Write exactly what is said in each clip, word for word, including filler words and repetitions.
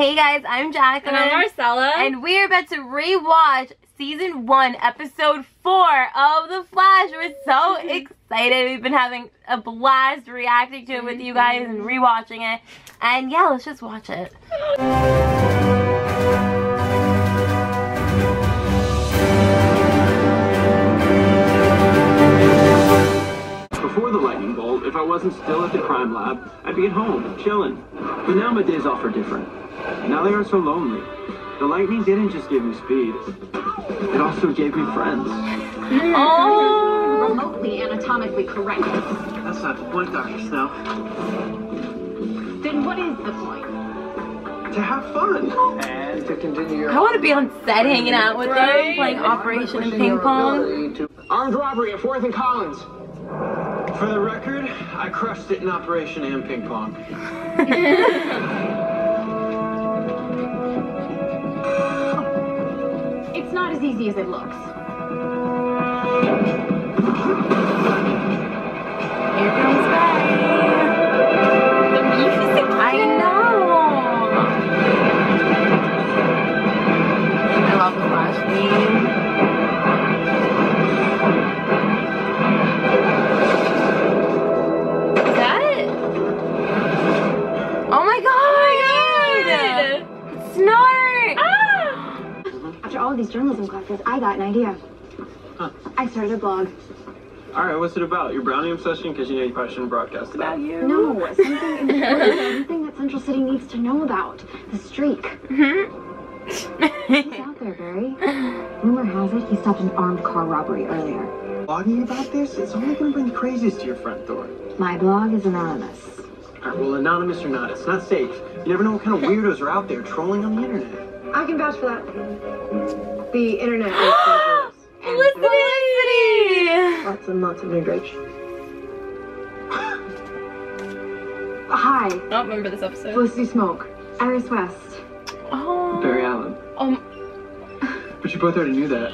Hey guys, I'm Jacqueline. And I'm Marcella. And we're about to rewatch season one, episode four of The Flash. We're so excited. We've been having a blast reacting to it with you guys and rewatching it. And yeah, let's just watch it. Before the lightning bolt, if I wasn't still at the crime lab, I'd be at home, chilling. But now my days off are different. Now they are so lonely. The lightning didn't just give me speed. It also gave me friends. Oh! Remotely anatomically correct. That's not the point, Doctor Snow. Then what is the point? To have fun. And to continue your... I want to be on set hanging out with right. them, playing Operation and Ping Pong. To... Armed robbery at fourth and Collins. For the record, I crushed it in Operation and Ping Pong. It's not as easy as it looks. Here comes Barry. The music. I know. I love the Flash theme. Is that it? Oh my god! Oh my god. It's Snart. After all of these journalism classes, I got an idea. Huh. I started a blog. All right, what's it about? Your brownie obsession? Because you know you probably shouldn't broadcast about that. You. No, something important, something that Central City needs to know about. The streak. Mm-hmm. He's out there, Barry. Rumor has it he stopped an armed car robbery earlier. Blogging about this? It's only going to bring the crazies to your front door. My blog is anonymous. All right, well, anonymous or not, it's not safe. You never know what kind of weirdos are out there trolling on the internet. I can vouch for that. The internet is dangerous. Felicity! Lots and lots of nudge. Hi. I don't remember this episode. Felicity Smoke. Iris West. Oh. Barry Allen. Um. But you both already knew that.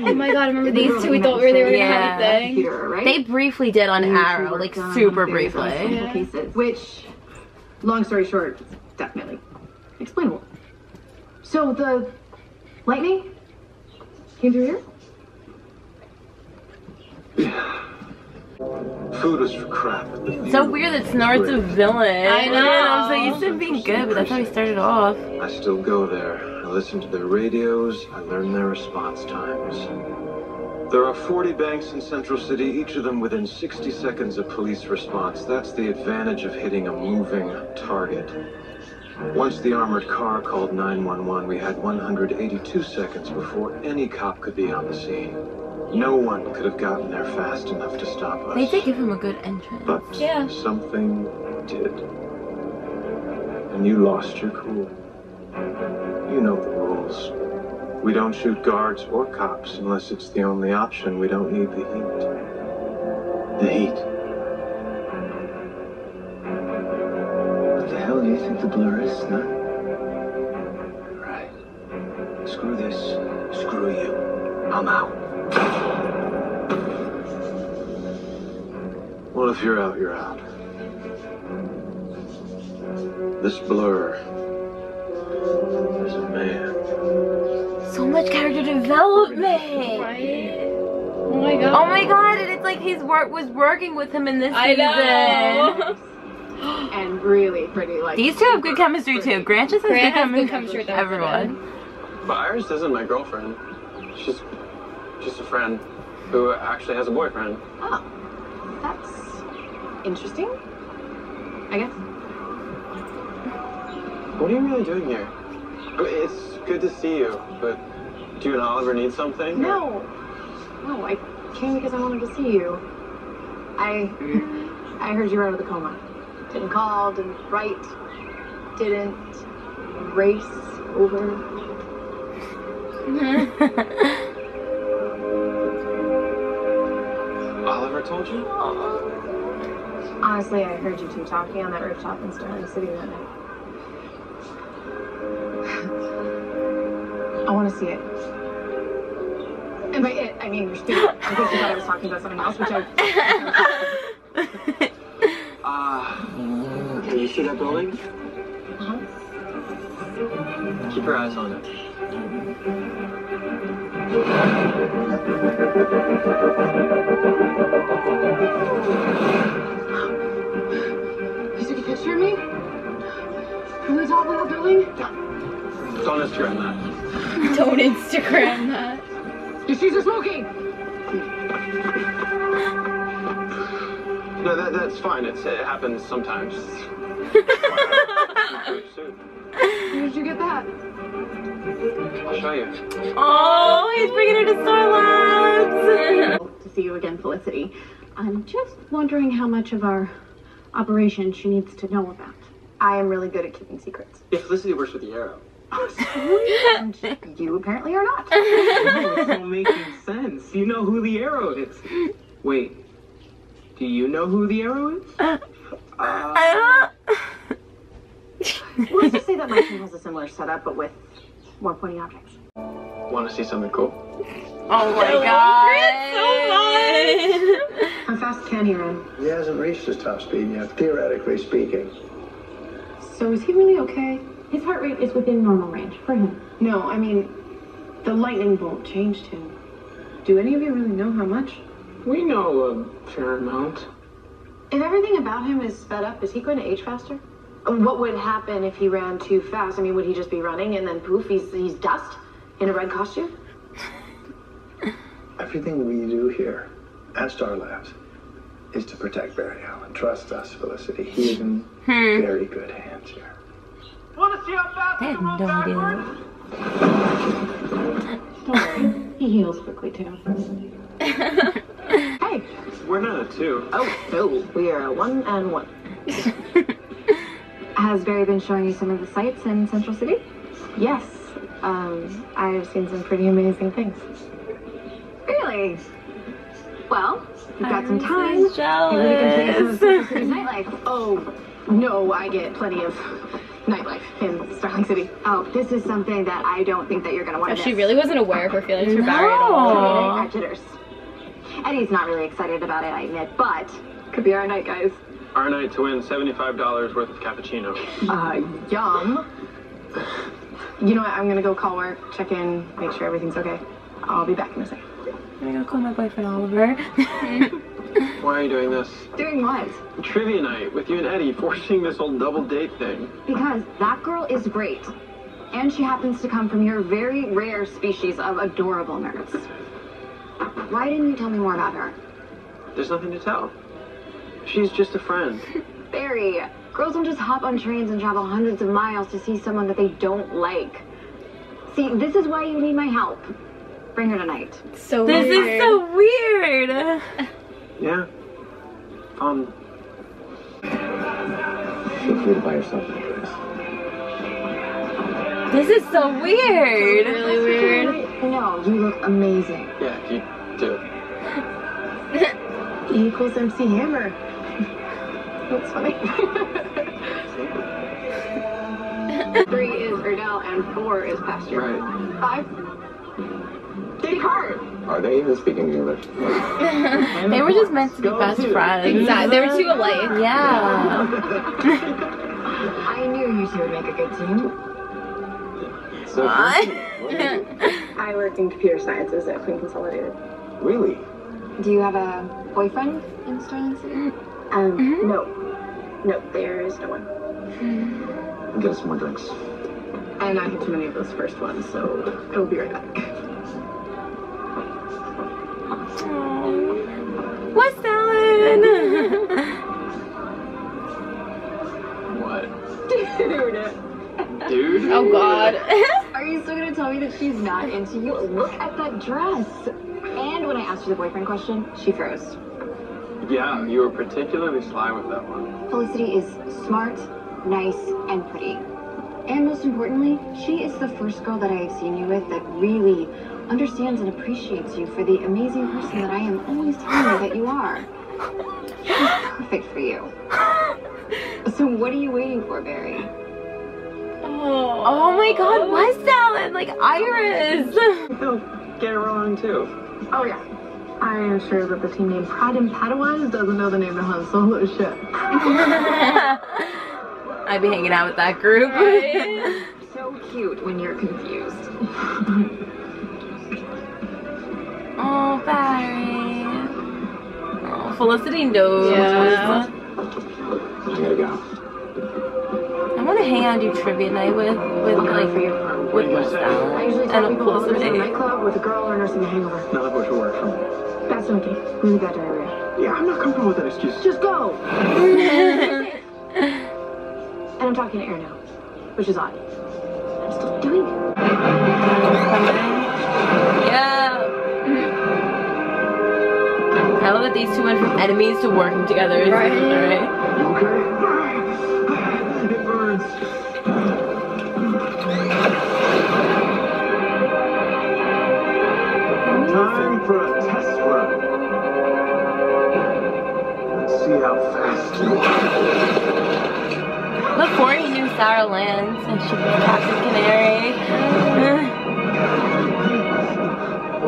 Oh my god, I remember these two. We thought we were going to have a thing. Computer, right? They briefly did on Arrow, like super briefly. Yeah. Cases, which, long story short, definitely explainable. So the lightning came through here? Yeah. Food was for crap. It's so weird that Snart's a villain. I know. I was like, you said being good, but that's how he started off. I still go there. I listen to their radios. I learn their response times. There are forty banks in Central City, each of them within sixty seconds of police response. That's the advantage of hitting a moving target. Once the armored car called nine one one, we had one hundred eighty-two seconds before any cop could be on the scene. No one could have gotten there fast enough to stop us. They did give him a good entrance. But yeah. something did. And you lost your cool. You know the rules. We don't shoot guards or cops unless it's the only option. We don't need the heat. The heat. Do you think the blur is, huh? Right. Screw this. Screw you. I'm out. Well, if you're out, you're out. This blur is a man. So much character development. Right. Oh my god. Oh my god, and it's like he's work was working with him in this I season. Know. And really pretty, like these two have good chemistry pretty. too. Grant just has Grant good, has good chemistry with everyone. But Iris isn't my girlfriend. She's just a friend who actually has a boyfriend. Oh, that's interesting. I guess. What are you really doing here? I mean, it's good to see you, but do you and Oliver need something? No, no, I came because I wanted to see you. I, I heard you were out of the coma. Didn't call, didn't write, didn't race over. Oliver told you? Aww. Honestly, I heard you two talking on that rooftop in Starling City that night. I want to see it. And by it, I mean, I think you thought I was talking about something else, which I... Uh, can you see that building? Uh-huh. Keep your eyes on it. Is it a picture of me? Can we talk without doing? Don't Instagram that. Don't Instagram that. You see the smoking? No, that, that's fine. It's, it happens sometimes. Where did you get that? I'll show you. Oh, he's bringing it to S T A R Labs! To see you again, Felicity. I'm just wondering how much of our operation she needs to know about. I am really good at keeping secrets. Yeah, Felicity works with the Arrow. Oh, so and you apparently are not. No, it's all making sense. You know who the Arrow is. Wait, do you know who the Arrow is? Uh, I don't... Let's just say that my team has a similar setup, but with more pointy objects. Want to see something cool? Oh my god! So much. How fast can he run? He hasn't reached his top speed yet, theoretically speaking. So is he really okay? His heart rate is within normal range for him. No, I mean, the lightning bolt changed him. Do any of you really know how much? We know a fair amount. If everything about him is sped up, is he going to age faster? What would happen if he ran too fast? I mean, would he just be running and then poof, he's, he's dust in a red costume? Everything we do here at S T A R Labs is to protect Barry Allen. Trust us, Felicity. He is in hmm. very good hands here. Want to see how fast he can run backwards? Don't worry. He heals quickly, too. Hey. We're not a two. Oh, no. We are a one and one. Has Barry been showing you some of the sights in Central City? Yes. Um, I've seen some pretty amazing things. Really? Well, we've got some time. I'm jealous. Maybe we can play some of Central City's nightlife. Oh, no, I get plenty of nightlife in Starling City. Oh, this is something that I don't think that you're going to want to miss. She really wasn't aware of her feelings for Barry at all. I got jitters. Eddie's not really excited about it, I admit, but could be our night, guys. Our night to win seventy-five dollars worth of cappuccino. Uh, yum. You know what? I'm gonna go call work, check in, make sure everything's okay. I'll be back in a second. I'm gonna call my boyfriend Oliver. Why are you doing this? Doing what? Trivia night with you and Eddie, forcing this whole double date thing. Because that girl is great. And she happens to come from your very rare species of adorable nerds. Why didn't you tell me more about her? There's nothing to tell. She's just a friend. Barry, girls don't just hop on trains and travel hundreds of miles to see someone that they don't like. See, this is why you need my help. Bring her tonight. So this weird. This is so weird. Yeah. Um. Feel free to buy yourself a dress. This is so weird. This is really weird. No, you look amazing. Yeah, you do. E equals M C Hammer. That's funny. Three is Erdell and four is Pasture. Right. Five. Descartes. Are they even speaking English? They were just meant to be Go best to. friends. Exactly. They were too alike. Yeah. I knew you two would make a good team. So what? I work in computer sciences at Queen Consolidated. Really? Do you have a boyfriend in Starling City? Um, mm-hmm. no. No, there is no one. Mm-hmm. Get us more drinks. And I had too many of those first ones, so it'll be right back. Aww. West Allen! What? Dude. Dude? Oh, God. Are you still going to tell me that she's not into you? Look at that dress. And when I asked her the boyfriend question, she froze. Yeah, you were particularly sly with that one. Felicity is smart, nice, and pretty. And most importantly, she is the first girl that I have seen you with that really understands and appreciates you for the amazing person that I am always telling you that you are. She's perfect for you. So what are you waiting for, Barry? Oh, oh my god, West Allen, like Iris! They'll get it wrong too. Oh yeah. I am sure that the team named Pride and Padawans doesn't know the name of Han Solo's ship. I'd be hanging out with that group. Right. So so cute when you're confused. Oh, Barry. Oh, Felicity knows. Yeah. I gotta go. I want to hang out and do trivia night with, with like, with West Allen. I don't close the nightclub with a girl or nursing a hangover. None of which will work for me. That's okay. I'm gonna go diarrhea. Yeah, I'm not comfortable with that excuse. Just go! And I'm talking to Arrow now, which is odd. I'm still doing it. Yeah. I love that these two went from enemies to working together. It's right. Right. You okay? It burns. Time for a test run. Let's see how fast you are. Look, Corey knew S T A R Labs and she was a Captain Canary. Oh,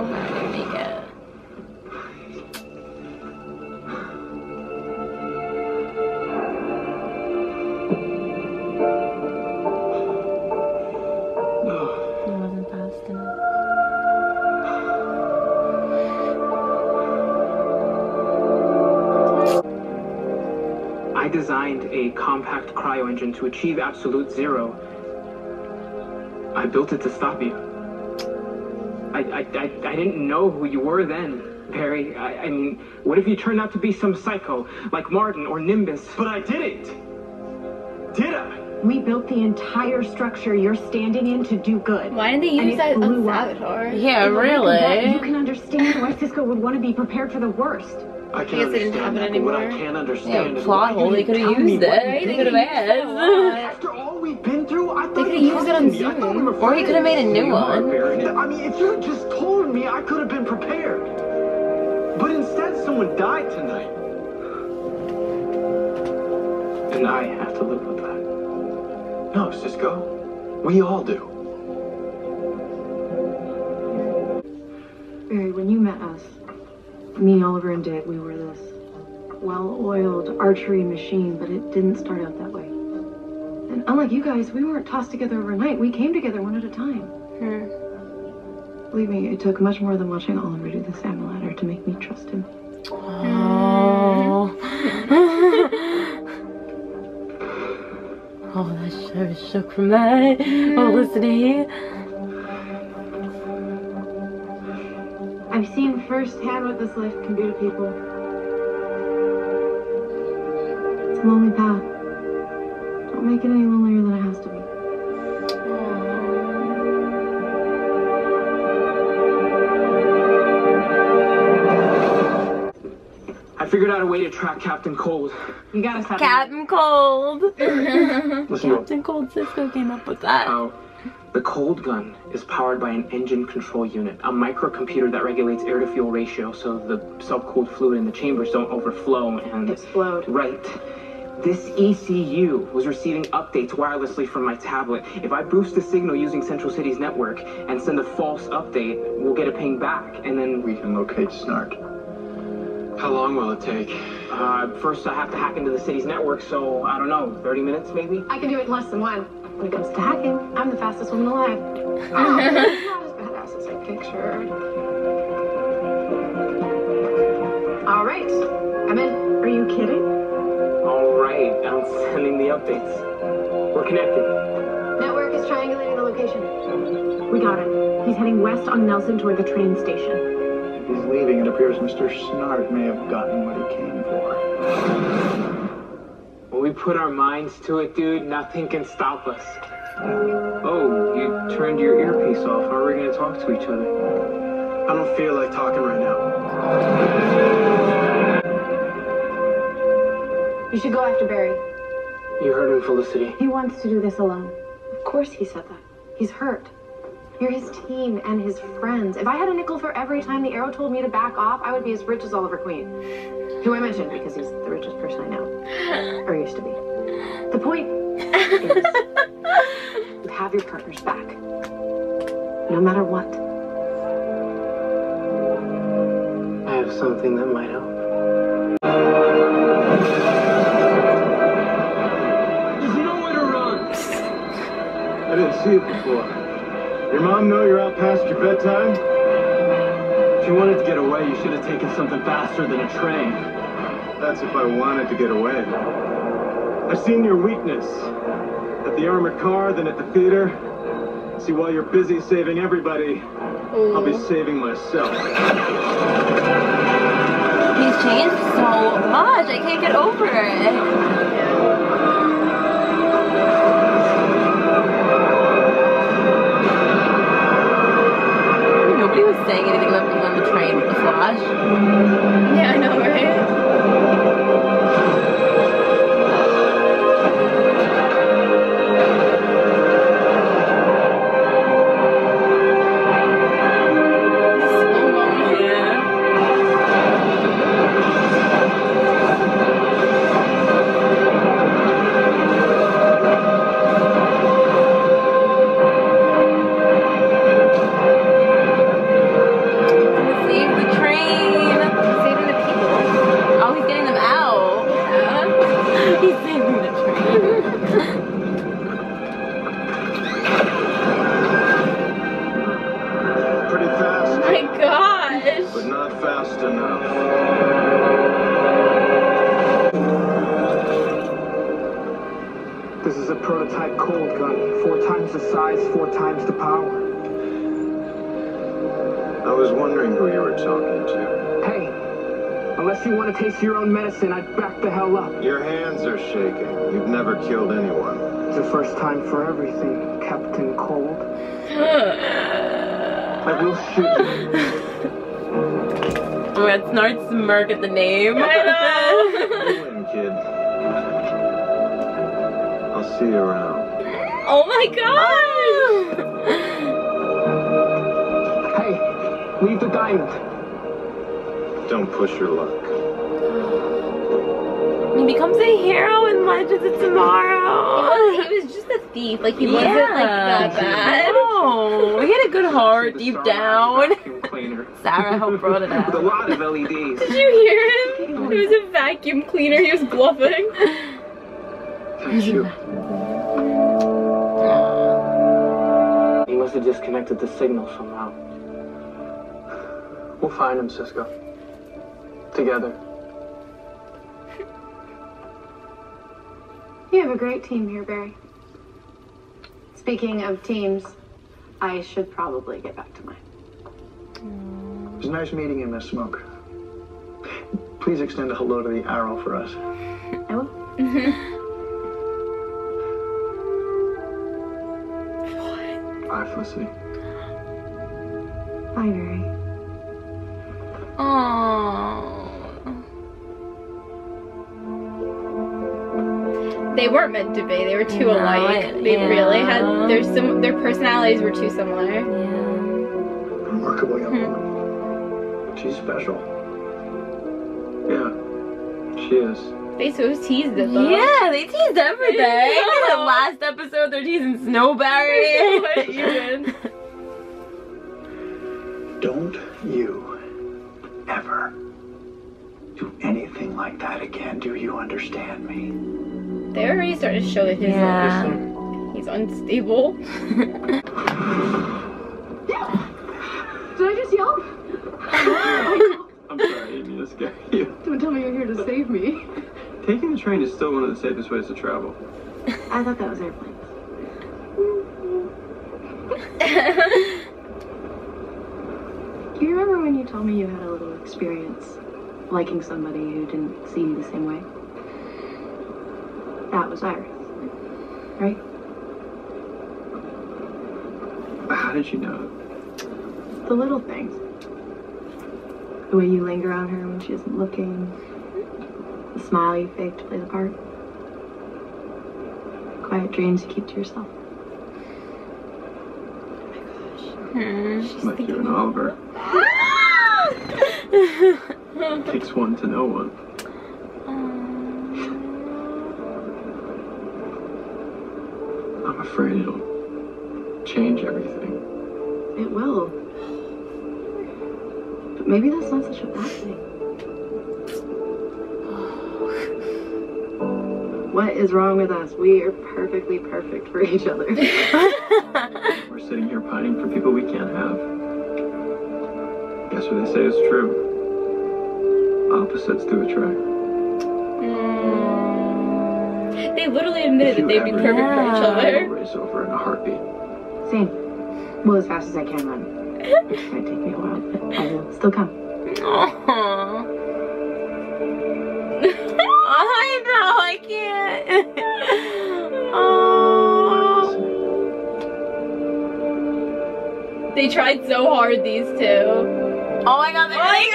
I make it. I designed a compact cryo engine to achieve absolute zero. I built it to stop you. I I, I, I didn't know who you were then, Barry. I, I mean, what if you turned out to be some psycho, like Martin or Nimbus? But I didn't! Did I? We built the entire structure you're standing in to do good. Why didn't they use that on Savitar? Yeah, really? You can understand why Cisco would want to be prepared for the worst. I can't understand it anymore. What I can't understand yeah, is plot hole. They could have used it. They could have asked. After all we've been through, I thought they could have used it on Zoom, we or he could have made a new one. I mean, if you had just told me, I could have been prepared. But instead, someone died tonight, and I have to live with that. No, Cisco, we all do. Barry, when you met us. Me, Oliver, and Dick, we were this well-oiled archery machine, but it didn't start out that way. And unlike you guys, we weren't tossed together overnight. We came together one at a time. Hmm. Believe me, it took much more than watching Oliver do the salmon ladder to make me trust him. Oh. Oh, that sh I was shook from that. Oh, Felicity. I've seen firsthand what this life can do to people. It's a lonely path. Don't make it any lonelier than it has to be. I figured out a way to track Captain Cold. You gotta stop Captain me. Cold! Listen Captain up. Cold, Cisco came up with that. Oh. The cold gun is powered by an engine control unit, a microcomputer that regulates air-to-fuel ratio so the self-cooled fluid in the chambers don't overflow and... explode. Right. This E C U was receiving updates wirelessly from my tablet. If I boost the signal using Central City's network and send a false update, we'll get a ping back, and then... we can locate Snart. How long will it take? Uh, first I have to hack into the city's network, so, I don't know, thirty minutes maybe? I can do it in less than one. When it comes to hacking, I'm the fastest woman alive. Oh, not as badass as I pictured. All right, I'm in. Are you kidding? All right, I'm sending the updates. We're connected. Network is triangulating the location. We got it. He's heading west on Nelson toward the train station. If he's leaving, it appears Mister Snart may have gotten what he came for. We put our minds to it, dude. Nothing can stop us. Oh, you turned your earpiece off. How are we gonna talk to each other? I don't feel like talking right now. You should go after Barry. You heard him, Felicity. He wants to do this alone. Of course he said that. He's hurt. You're his team and his friends. If I had a nickel for every time the Arrow told me to back off, I would be as rich as Oliver Queen. Who I mentioned because he's the richest person I know. Or used to be. The point is... have your partner's back, no matter what. I have something that might help. There's nowhere to run. I didn't see it before. Your mom know you're out past your bedtime? If you wanted to get away, you should have taken something faster than a train. That's if I wanted to get away. I've seen your weakness. At the armored car, then at the theater. See, while you're busy saving everybody, mm. I'll be saving myself. He's changed so much. I can't get over it. Nobody was saying anything about being on the train with the Flash. Yeah, I know, right? I'd back the hell up. Your hands are shaking. You've never killed anyone. It's the first time for everything, Captain Cold. I will shoot you. Oh, that's Snart's smirk at the name. I know. You win, kid. I'll see you around. Oh my god! Hey, leave the diamond. Don't push your luck. He becomes a hero in Legends of Tomorrow. He was just a thief. Like, he yeah. wasn't, like, that bad. No. He had a good heart, deep down. Sarah, how brought it out. With a lot of L E Ds. Did you hear him? It was a vacuum cleaner. He was bluffing. Thank you. He must have disconnected the signal somehow. We'll find him, Cisco. Together. You have a great team here, Barry. Speaking of teams, I should probably get back to mine. Mm. It was nice meeting you, Miss Smoke. Please extend a hello to the Arrow for us. I will. What? Bye, Felicity. Bye, Barry. Aww. They weren't meant to be. They were too no, alike. It, they yeah. really had their some their personalities were too similar. Yeah. Remarkable young hmm. woman. She's special. Yeah, she is. They so teased it though. Yeah, they teased everything. Yeah. The last episode, they're teasing Snowberry. What even? Don't you ever do anything like that again? Do you understand me? They're already starting to show that he's, yeah. un he's unstable. Did I just yell? I'm sorry, Amy, that scared you. Don't tell me you're here to save me. Taking the train is still one of the safest ways to travel. I thought that was airplanes. Do you remember when you told me you had a little experience liking somebody who didn't see you the same way? That was Iris, right? How did you know? The little things. The way you linger on her when she isn't looking. The smile you fake to play the part. Quiet dreams you keep to yourself. Oh my gosh. Hmm. She's like you and Oliver. Takes one to know one. I'm afraid it'll change everything. It will. But maybe that's not such a bad thing. What is wrong with us? We are perfectly perfect for each other. We're sitting here pining for people we can't have. Guess what they say is true. Opposites do attract. Mm. They literally admitted that they'd be perfect yeah. for each other. I'll race over in a heartbeat. Same. Well, as fast as I can run. It's gonna take me a while, but I will still come. Aww. I know, I can't. Oh. They tried so hard, these two. Oh my god, they're oh like,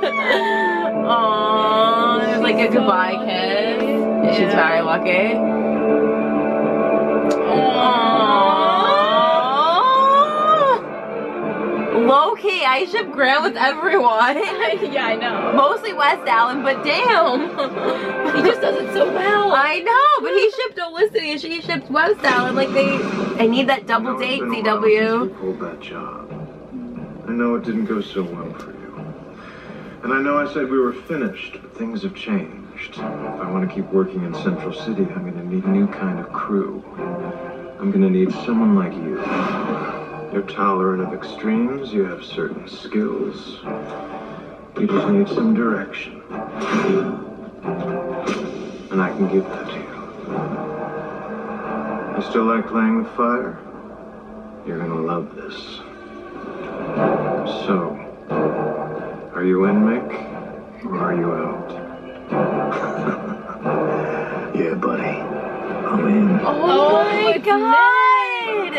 yes! Aww, there's like a so goodbye lucky. kiss. Yeah. She's very lucky. Aww. Aww. Low key, I ship Grant with everyone. Yeah, I know. Mostly West Allen, but damn. He just does it so well. I know, but he shipped Felicity and she shipped West Allen. Like, they, I need that double date, C W. You pulled that job. I know it didn't go so well for you. And I know I said we were finished, but things have changed. If I want to keep working in Central City, I'm going to need a new kind of crew. I'm going to need someone like you. You're tolerant of extremes, you have certain skills. You just need some direction. And I can give that to you. You still like playing with fire? You're going to love this. So... are you in, Mick, or are you out? Yeah, buddy, I'm in. Oh my god!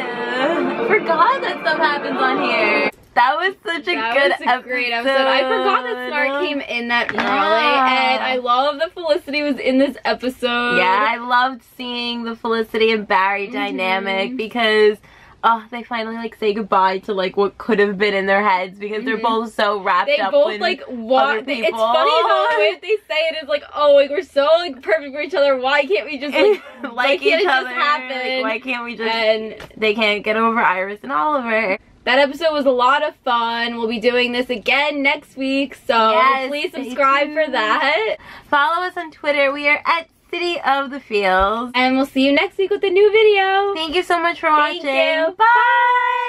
I forgot that stuff happens on here. That was such a that good was a episode. Great episode. I forgot that Snart came in that early, yeah. and I love that Felicity was in this episode. Yeah, I loved seeing the Felicity and Barry mm-hmm. dynamic because... oh, they finally like say goodbye to like what could have been in their heads because they're mm-hmm. both so wrapped they up. They both in like what? They, it's funny though the way they say it is like, oh, like we're so like perfect for each other. Why can't we just like like why each can't other? It just happen? Like, why can't we just? And they can't get over Iris and Oliver. That episode was a lot of fun. We'll be doing this again next week, so yes, please subscribe for that. Follow us on Twitter. We are at City of the Feels. And we'll see you next week with a new video. Thank you so much for watching. Thank you. Bye.